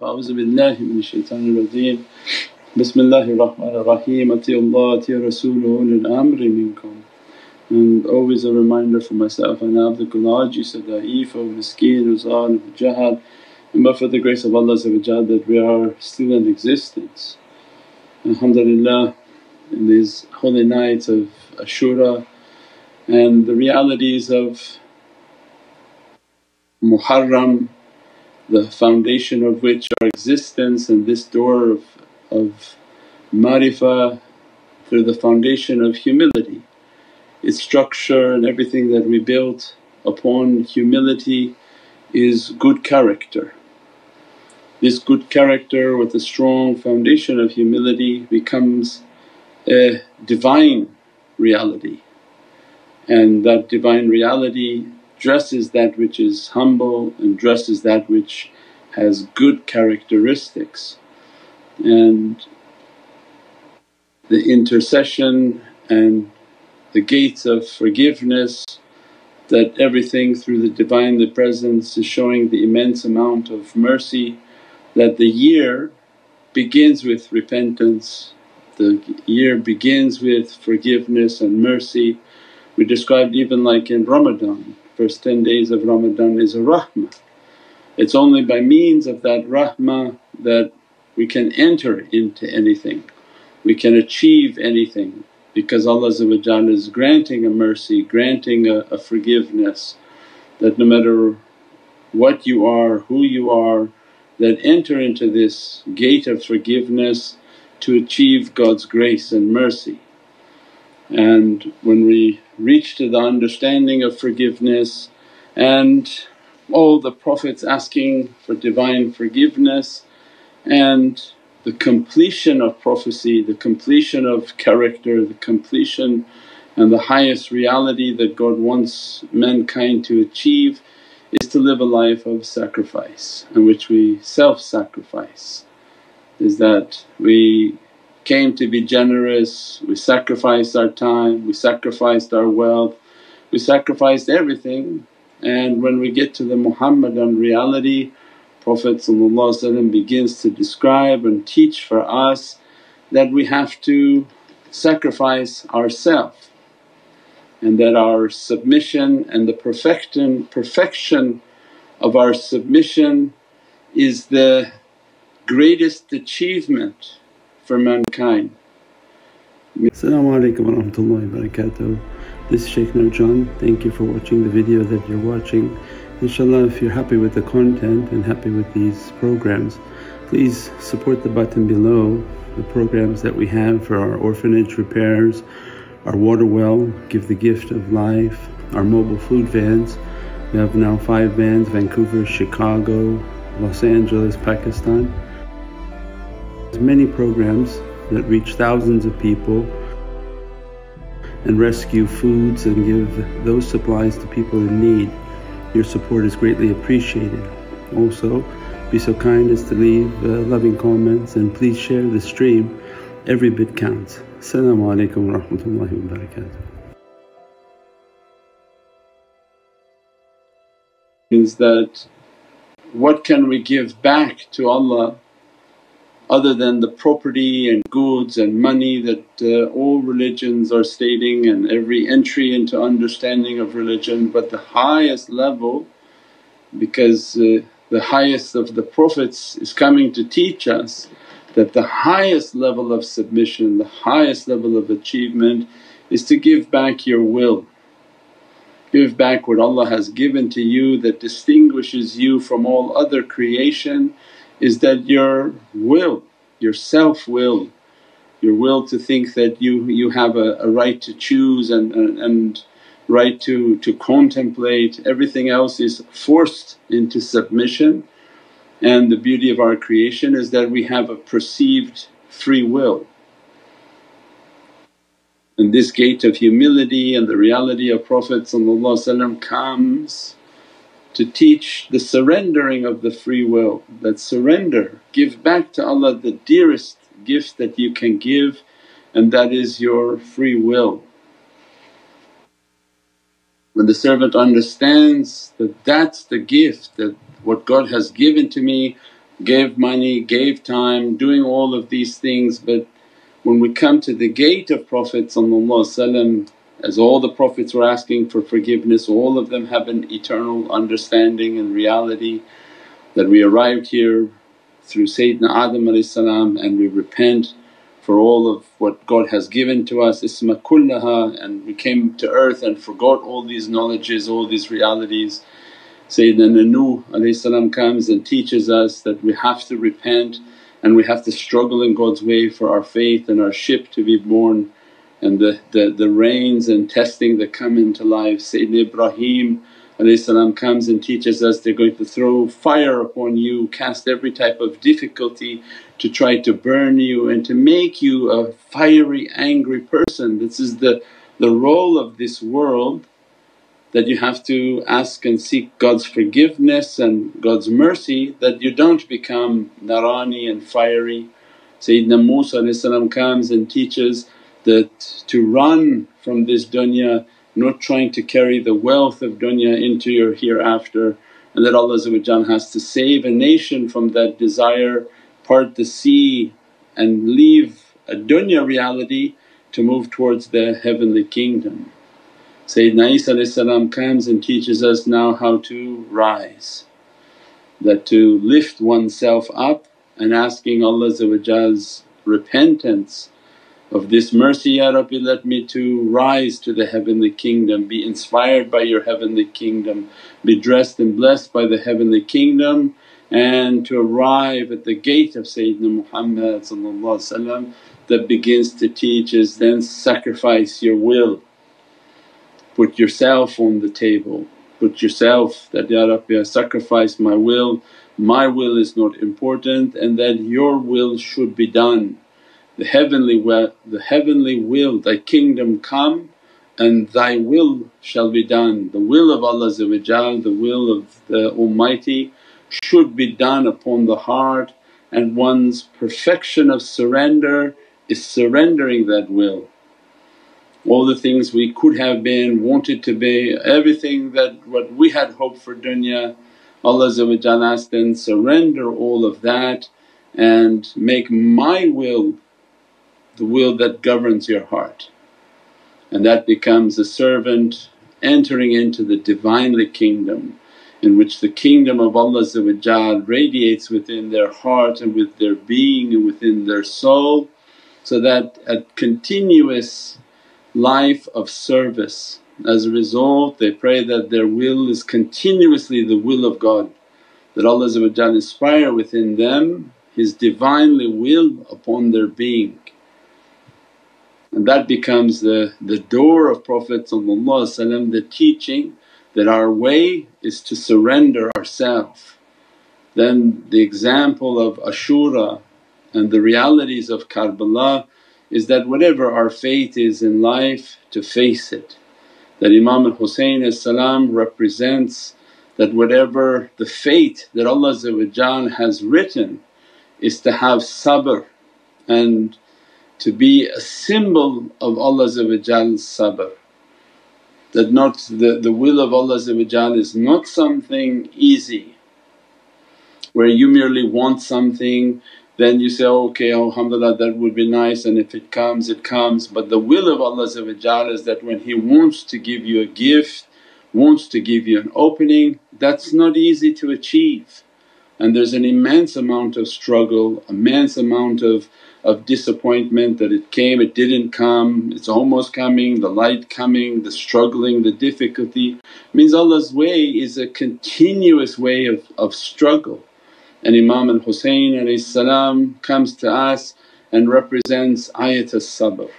Fa'auzu billahi minash shaytanir rajeem. Bismillahir Rahmanir Rahim. Atiullah, ati Rasuluhu, ulil amri minkum. And always a reminder for myself, ana abdukul ajis, da'if, miskin, uzal, jahal. And but for the grace of Allah that we are still in existence. Alhamdulillah, in these holy nights of Ashura and the realities of Muharram, the foundation of which our existence and this door of Ma'rifah through the foundation of humility. Its structure and everything that we built upon humility is good character. This good character with a strong foundation of humility becomes a divine reality, and that divine reality dresses that which is humble and dresses that which has good characteristics. And the intercession and the gates of forgiveness, that everything through the Divinely Presence is showing the immense amount of mercy, that the year begins with repentance, the year begins with forgiveness and mercy. We described even like in Ramadan, first 10 days of Ramadan is a rahmah. It's only by means of that rahmah that we can enter into anything, we can achieve anything, because Allah is granting a mercy, granting a forgiveness, that no matter what you are, who you are, that enter into this gate of forgiveness to achieve God's grace and mercy. And when we reach to the understanding of forgiveness and all the Prophets asking for divine forgiveness, and the completion of prophecy, the completion of character, the completion and the highest reality that God wants mankind to achieve is to live a life of sacrifice, in which we self-sacrifice, is that we came to be generous, we sacrificed our time, we sacrificed our wealth, we sacrificed everything. And when we get to the Muhammadan reality, Prophet begins to describe and teach for us that we have to sacrifice ourselves, and that our submission and the perfection of our submission is the greatest achievement for mankind. As-salamu alaykum wa rahmatullahi wa barakatuh. This is Shaykh Nur John. Thank you for watching the video that you're watching. Inshallah, if you're happy with the content and happy with these programs, please support the button below, the programs that we have for our orphanage repairs, our water well, Give the Gift of Life, our mobile food vans. We have now 5 vans: Vancouver, Chicago, Los Angeles, Pakistan. There's many programs that reach thousands of people and rescue foods and give those supplies to people in need. Your support is greatly appreciated. Also, be so kind as to leave loving comments, and please share the stream. Every bit counts. As-salamu alaykum wa rahmatullahi wa barakatuh. Means that what can we give back to Allah other than the property and goods and money that all religions are stating, and every entry into understanding of religion. But the highest level, because the highest of the Prophets is coming to teach us that the highest level of submission, the highest level of achievement is to give back your will. Give back what Allah has given to you that distinguishes you from all other creation, is that your will, your self-will, your will to think that you have a right to choose and right to contemplate. Everything else is forced into submission, and the beauty of our creation is that we have a perceived free will. And this gate of humility and the reality of Prophet comes to teach the surrendering of the free will, that surrender, give back to Allah the dearest gift that you can give, and that is your free will. When the servant understands that that's the gift, that what God has given to me gave money, gave time, doing all of these things. But when we come to the gate of Prophet ﷺ, as all the Prophets were asking for forgiveness, all of them have an eternal understanding and reality that we arrived here through Sayyidina Adam and we repent for all of what God has given to us, isma kullaha, and we came to earth and forgot all these knowledges, all these realities. Sayyidina Nuh comes and teaches us that we have to repent and we have to struggle in God's way for our faith and our ship to be born, and the rains and testing that come into life. Sayyidina Ibrahim comes and teaches us, they're going to throw fire upon you, cast every type of difficulty to try to burn you and to make you a fiery, angry person. This is the role of this world, that you have to ask and seek God's forgiveness and God's mercy that you don't become narani and fiery. Sayyidina Musa comes and teaches that to run from this dunya, not trying to carry the wealth of dunya into your hereafter, and that Allah has to save a nation from that desire, part the sea and leave a dunya reality to move towards the heavenly kingdom. Sayyidina Isa comes and teaches us now how to rise, that to lift oneself up and asking Allah's repentance of this mercy, Ya Rabbi, let me to rise to the heavenly kingdom, be inspired by your heavenly kingdom, be dressed and blessed by the heavenly kingdom, and to arrive at the gate of Sayyidina Muhammad that begins to teach is then sacrifice your will, put yourself on the table, put yourself that, Ya Rabbi, I sacrifice my will is not important, and that your will should be done. The heavenly will, Thy kingdom come and Thy will shall be done. The will of Allah, the will of the Almighty should be done upon the heart, and one's perfection of surrender is surrendering that will. All the things we could have been, wanted to be, everything that what we had hoped for dunya, Allah asked then, surrender all of that and make my will the will that governs your heart, and that becomes a servant entering into the Divinely Kingdom, in which the Kingdom of Allah radiates within their heart and with their being and within their soul, so that a continuous life of service. As a result, they pray that their will is continuously the will of God, that Allah inspire within them His Divinely will upon their being. And that becomes the door of Prophet, the teaching that our way is to surrender ourselves. Then the example of Ashura and the realities of Karbala is that whatever our fate is in life, to face it. That Imam al Husayn represents that whatever the fate that Allah has written is to have sabr and to be a symbol of Allah's sabr, that not the will of Allah is not something easy where you merely want something, then you say, okay, alhamdulillah, that would be nice, and if it comes, it comes. But the will of Allah is that when He wants to give you a gift, wants to give you an opening, that's not easy to achieve. And there's an immense amount of struggle, immense amount of disappointment that it came, it didn't come, it's almost coming, the light coming, the struggling, the difficulty. Means Allah's way is a continuous way of struggle. And Imam al Husayn comes to us and represents ayat as-sabr,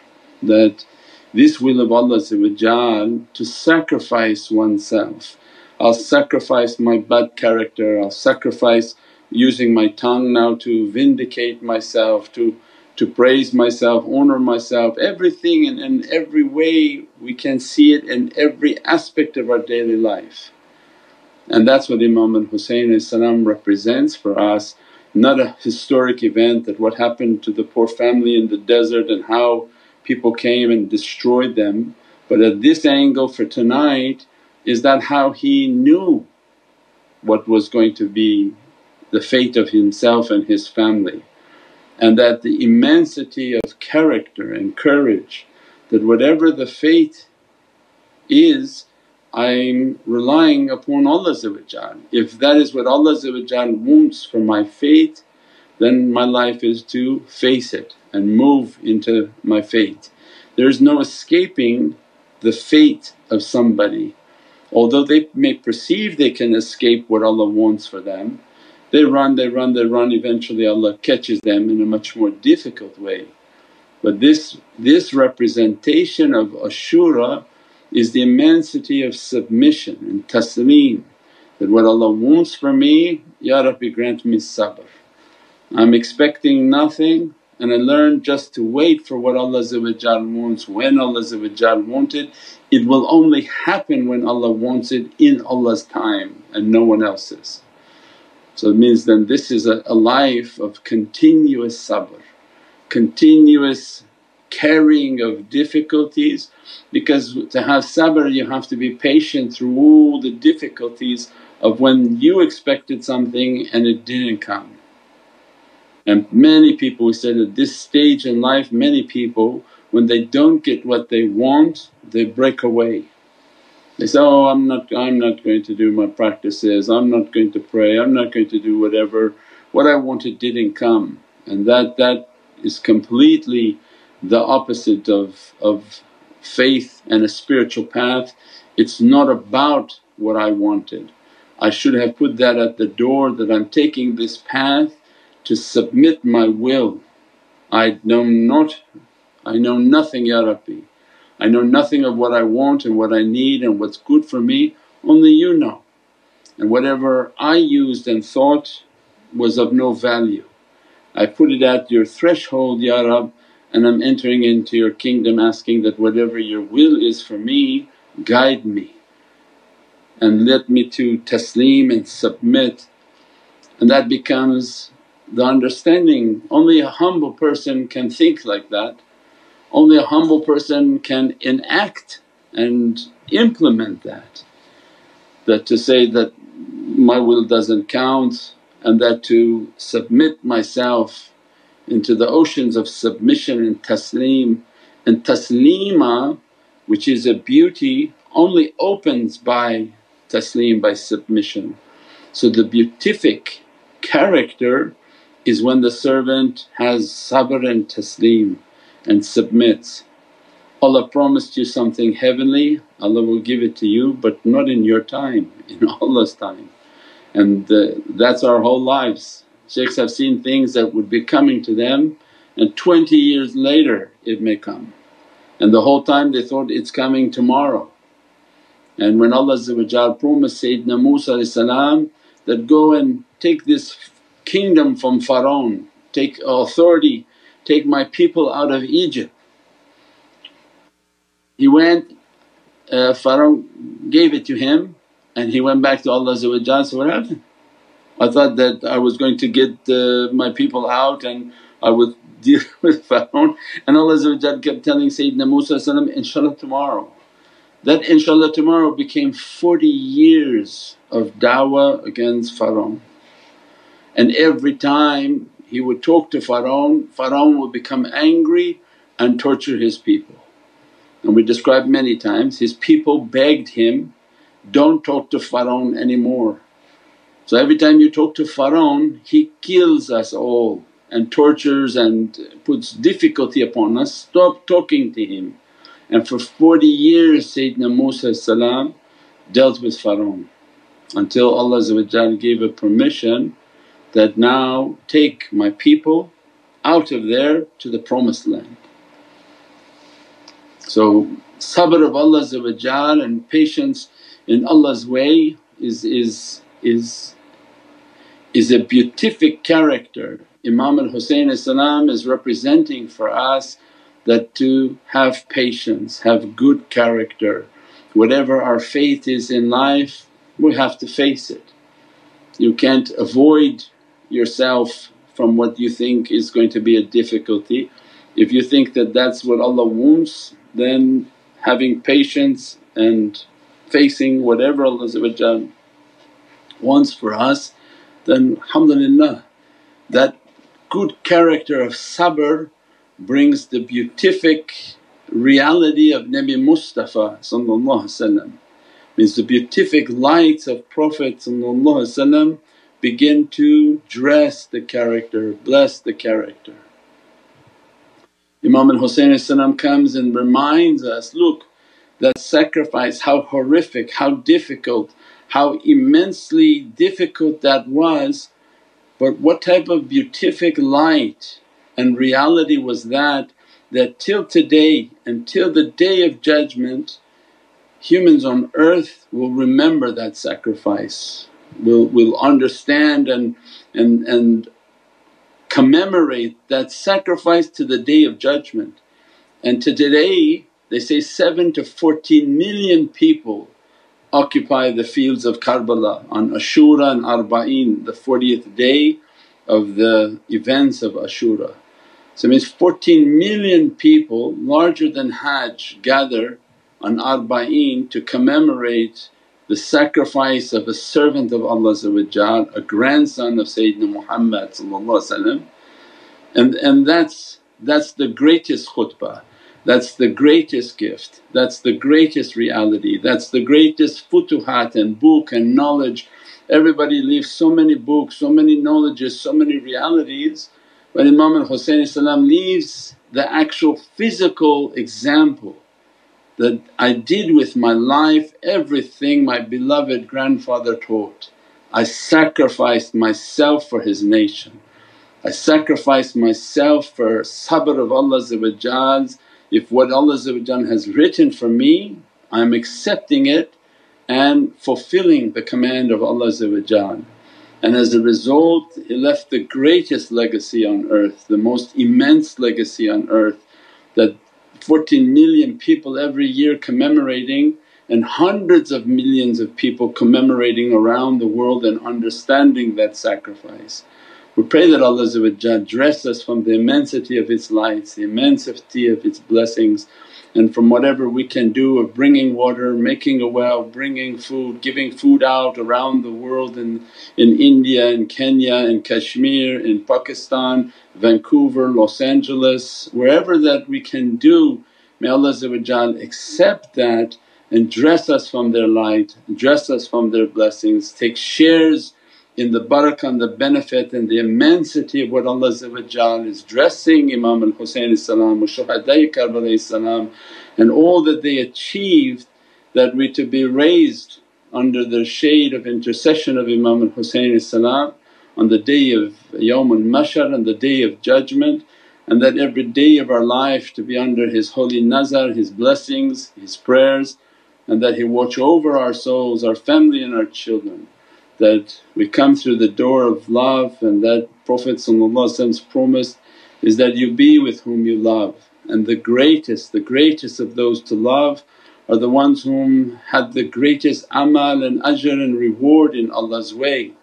that this will of Allah to sacrifice oneself. I'll sacrifice my bad character, I'll sacrifice using my tongue now to vindicate myself, to praise myself, honour myself, everything and in every way we can see it in every aspect of our daily life. And that's what Imam al Husayn represents for us, not a historic event that what happened to the poor family in the desert and how people came and destroyed them, but at this angle for tonight is that how he knew what was going to be the fate of himself and his family, and that the immensity of character and courage, that whatever the fate is, I'm relying upon Allah. If that is what Allah wants for my fate, then my life is to face it and move into my fate. There is no escaping the fate of somebody. Although they may perceive they can escape what Allah wants for them, they run, they run, they run, eventually Allah catches them in a much more difficult way. But this representation of Ashura is the immensity of submission and taslim, that what Allah wants for me, Ya Rabbi grant me sabr. I'm expecting nothing, and I learned just to wait for what Allah wants. When Allah wanted, it will only happen when Allah wants it, in Allah's time and no one else's. So it means then this is a life of continuous sabr, continuous carrying of difficulties, because to have sabr you have to be patient through all the difficulties of when you expected something and it didn't come. And many people, we said at this stage in life, many people when they don't get what they want, they break away. They say, oh I'm not going to do my practices, I'm not going to pray, I'm not going to do whatever, what I wanted didn't come. And that is completely the opposite of faith and a spiritual path. It's not about what I wanted. I should have put that at the door, that I'm taking this path to submit my will. I know nothing Ya Rabbi, I know nothing of what I want and what I need and what's good for me, only You know. And whatever I used and thought was of no value, I put it at Your threshold Ya Rabbi, and I'm entering into Your kingdom asking that whatever Your will is for me, guide me and let me to taslim and submit. And that becomes the understanding. Only a humble person can think like that, only a humble person can enact and implement that. That to say that my will doesn't count, and that to submit myself into the oceans of submission and taslim. And taslima, which is a beauty, only opens by taslim, by submission. So the beatific character is when the servant has sabr and taslim and submits. Allah promised you something heavenly, Allah will give it to you, but not in your time, in Allah's time. And that's our whole lives. Shaykhs have seen things that would be coming to them, and 20 years later it may come, and the whole time they thought it's coming tomorrow. And when Allah promised Sayyidina Musa that, go and take this kingdom from Pharaoh, take authority, take my people out of Egypt. He went, Pharaoh gave it to him, and he went back to Allah. So what happened? I thought that I was going to get my people out and I would deal with Pharaoh, and Allah kept telling Sayyidina Musa, inshaAllah tomorrow. That inshaAllah tomorrow became 40 years of da'wah against Pharaoh. And every time he would talk to Pharaoh, Pharaoh would become angry and torture his people. And we described many times, his people begged him, don't talk to Pharaoh anymore. So every time you talk to Pharaoh, he kills us all and tortures and puts difficulty upon us, stop talking to him. And for 40 years Sayyidina Musa dealt with Pharaoh, until Allah gave a permission that, now take my people out of there to the promised land. So sabr of Allah and patience in Allah's way is a beatific character. Imam al Husayn is representing for us that to have patience, have good character. Whatever our fate is in life, we have to face it. You can't avoid yourself from what you think is going to be a difficulty. If you think that that's what Allah wants, then having patience and facing whatever Allah wants for us then alhamdulillah, that good character of sabr brings the beatific reality of Nabi Mustafa means the beatific lights of Prophet begin to dress the character, bless the character. Imam al Husayn comes and reminds us, look, that sacrifice, how horrific, how difficult, how immensely difficult that was, but what type of beatific light and reality was that, that till today and till the day of judgment humans on earth will remember that sacrifice, will understand and commemorate that sacrifice to the day of judgment. And to today they say 7 to 14 million people occupy the fields of Karbala on Ashura and Arba'een, the 40th day of the events of Ashura. So it means 14 million people, larger than Hajj, gather on Arba'een to commemorate the sacrifice of a servant of Allah, a grandson of Sayyidina Muhammad, and that's the greatest khutbah. That's the greatest gift, that's the greatest reality, that's the greatest futuhat and book and knowledge. Everybody leaves so many books, so many knowledges, so many realities, but Imam al Husayn leaves the actual physical example that, I did with my life everything my beloved grandfather taught. I sacrificed myself for his nation, I sacrificed myself for sabr of Allah. If what Allah has written for me, I'm accepting it and fulfilling the command of Allah, and as a result he left the greatest legacy on earth, the most immense legacy on earth, that 14 million people every year commemorating and hundreds of millions of people commemorating around the world and understanding that sacrifice. We pray that Allah dress us from the immensity of His lights, the immensity of His blessings, and from whatever we can do of bringing water, making a well, bringing food, giving food out around the world in India and Kenya and Kashmir, in Pakistan, Vancouver, Los Angeles, wherever that we can do, may Allah accept that and dress us from their light, dress us from their blessings, take shares in the barakah and the benefit and the immensity of what Allah is dressing Imam al Husayn wa Shuhada-i Karbala and all that they achieved, that we to be raised under the shade of intercession of Imam al Husayn on the day of Yawm al-Mashar and the day of judgment, and that every day of our life to be under his holy nazar, his blessings, his prayers, and that he watch over our souls, our family and our children. That we come through the door of love, and that Prophet's promise is that you be with whom you love, and the greatest of those to love are the ones whom had the greatest amal and ajr and reward in Allah's way.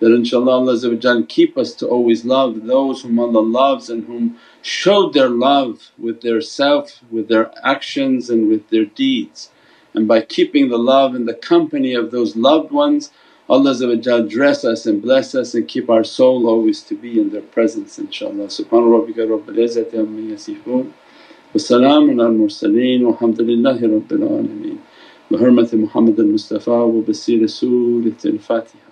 That inshaAllah Allah keep us to always love those whom Allah loves and whom showed their love with their self, with their actions and with their deeds. And by keeping the love and the company of those loved ones, Allah dress us and bless us and keep our soul always to be in their presence inshaAllah. Subhana rabbika rabbil izzati amma yasifoon wa salaamun al mursaleen walhamdulillahi rabbil alameen. Bi hurmati Muhammadin Mustafa wa bi siri Suratil Fatiha.